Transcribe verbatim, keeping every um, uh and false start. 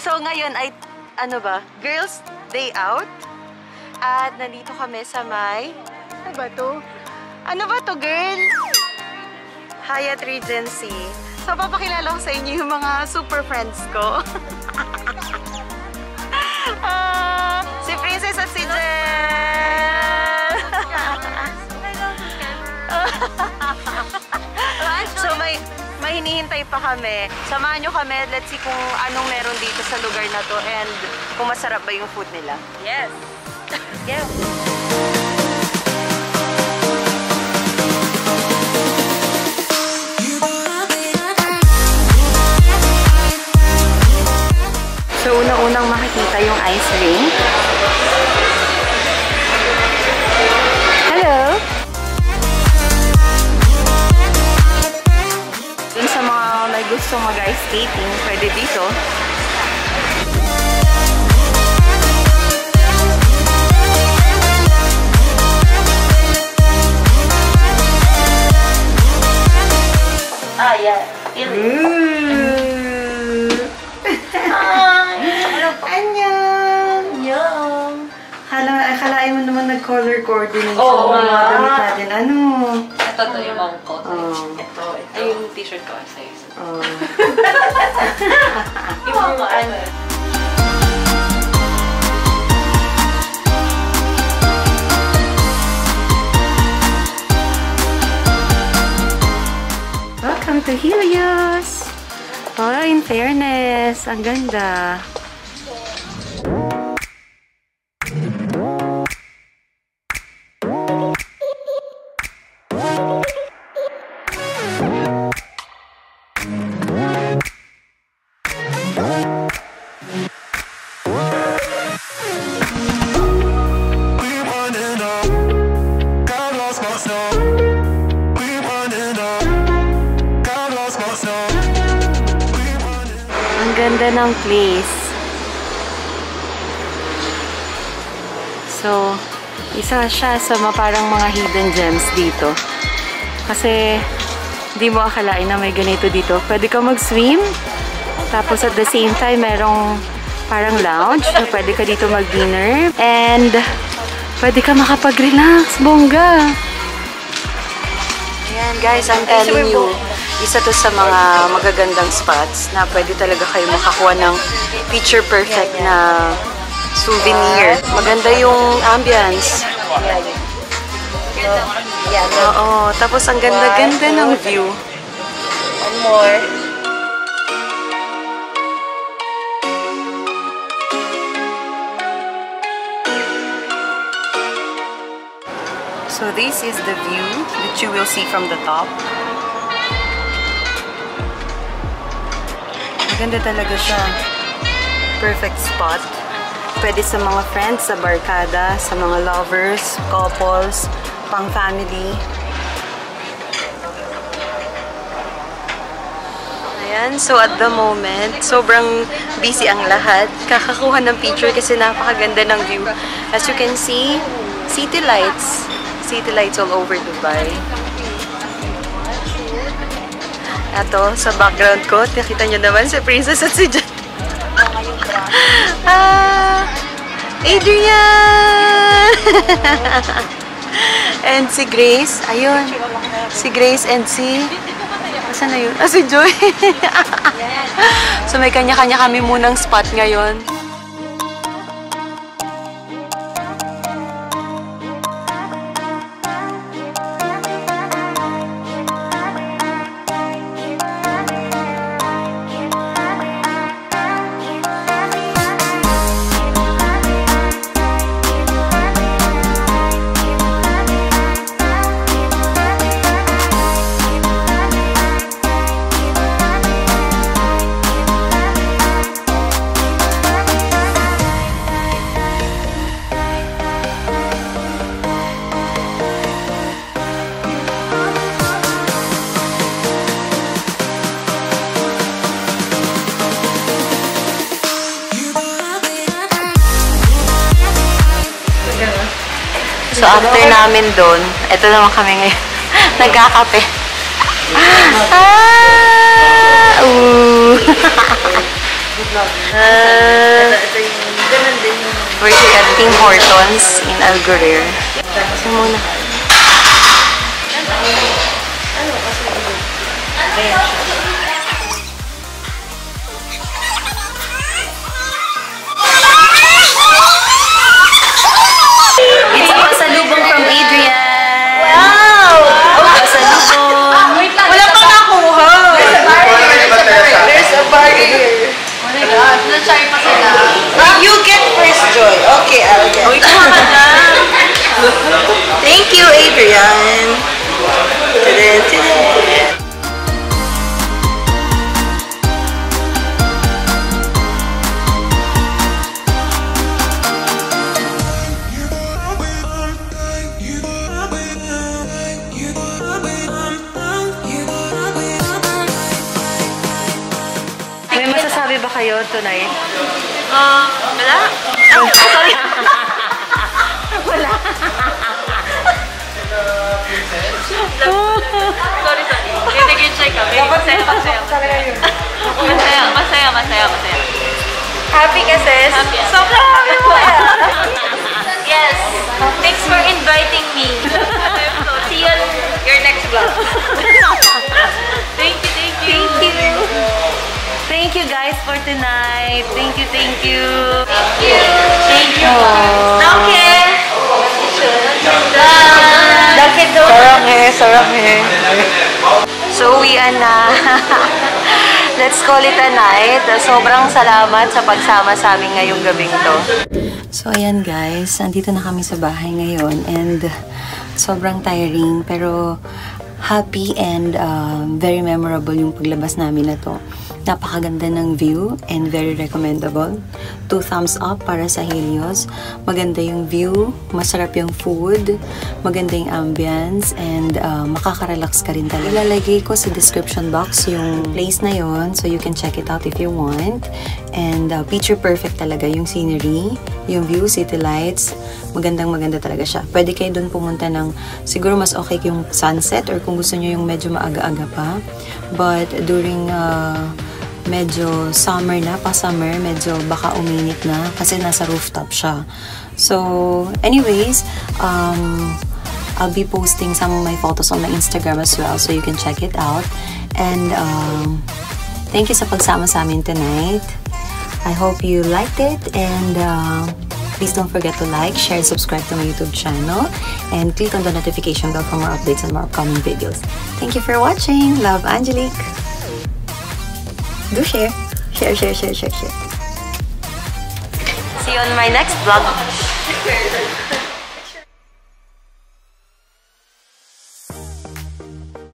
So ngayon ay, ano ba, Girls Day Out. At nandito kami sa may, ano ba to? Ano ba to, girl? Hyatt Regency. So papakilala ko sa inyo yung mga super friends ko. uh, si Princess at si Jen! So may, may hinihintay pa kami. Samahan nyo kami. Let's see kung anong meron dito sa lugar na to and kung masarap ba yung food nila. Yes! Yes! So, unang-unang makikita yung ice rink. Hello! Dun sa mga may gusto mag-ice skating, pwede dito. Ah, yeah. Mmm. Hi. Annyeong. Annyeong. Akalain mo naman nag-color-coordinate sa mga damit natin. Ano? Ito to yung mong coat. Ito. Ay, yung t-shirt ko. Sa'yo. Yung mga ano. Welcome to Helios! Oh, in fairness, ang ganda! Ganda ng place. So, isa siya sa mga parang mga hidden gems dito. Kasi, di mo akalain na may ganito dito. Pwede ka mag-swim. Tapos at the same time, merong parang lounge. So, pwede ka dito mag-dinner. And, pwede ka makapag-relax. Bongga! Ayan guys, I'm telling you. Isa to sa mga magagandang spots na pwede talaga kayo makakuha ng picture perfect na souvenir. Maganda yung ambience. Oo, tapos ang ganda-ganda ng view. One more. So this is the view that you will see from the top. Ganda talaga siya. Perfect spot. Pwede sa mga friends, sa barkada, sa mga lovers, couples, pang-family. Ayan, so at the moment, sobrang busy ang lahat. Kakakuha ng picture kasi napakaganda ng view. As you can see, city lights. City lights all over Dubai. Ato, sa background ko, nakita nyo naman si Princess at si Jan. Ah, Adrian! And si Grace, ayun. Si Grace and si... Asan na yun? Ah, si Joy. So may kanya-kanya kami munang spot ngayon. So after namin doon, eto naman kami ngayon. Nagkakape. Ah! Ooh! Uh, ito yung, ganun din yung... We're here at Tim Hortons in Algalir. Kasi muna. Ano? Kasi ito. Ayan siya. Thank you, Adrian. Today, today. May masasabi ba kayo tonight? Uh, wala. Oh, sorry. Wala. Sorry, sorry. Nag-enjoy kami. Masaya, masaya, masaya. Masaya, masaya, masaya, masaya. Happy ka, sis? Happy. Sobrang happy mo kaya. Yes. Thanks for inviting me. See you on your next vlog. Thank you, thank you. Thank you. Thank you guys for tonight. Thank you, thank you. Thank you. Thank you. Okay. Sarang eh, sarang eh. So we are na. Let's call it a night. Sobrang salamat sa pagsama sa amin ngayong gabing to. So ayan guys, nandito na kami sa bahay ngayon and sobrang tiring pero happy and uh, very memorable yung paglabas namin na to. Napakaganda ng view and very recommendable. Two thumbs up para sa Helios. Maganda yung view, masarap yung food, maganda yung ambience, and uh, makakarelax ka rin talaga. Ilalagay ko sa description box yung place na yon so you can check it out if you want. And uh, picture perfect talaga yung scenery, yung view, city lights. Magandang maganda talaga siya. Pwede kayo dun pumunta ng, siguro mas okay yung sunset or kung gusto nyo yung medyo maaga-aga pa. But during uh, medyo summer na, pa-summer, medyo baka uminit na kasi nasa rooftop siya. So, anyways, um, I'll be posting some of my photos on my Instagram as well so you can check it out. And um, thank you sa pagsama sa amin tonight. I hope you liked it and uh, please don't forget to like, share, and subscribe to my YouTube channel and click on the notification bell for more updates and more upcoming videos. Thank you for watching. Love, Angelique. Do share. Share, share, share, share, share. See you on my next vlog.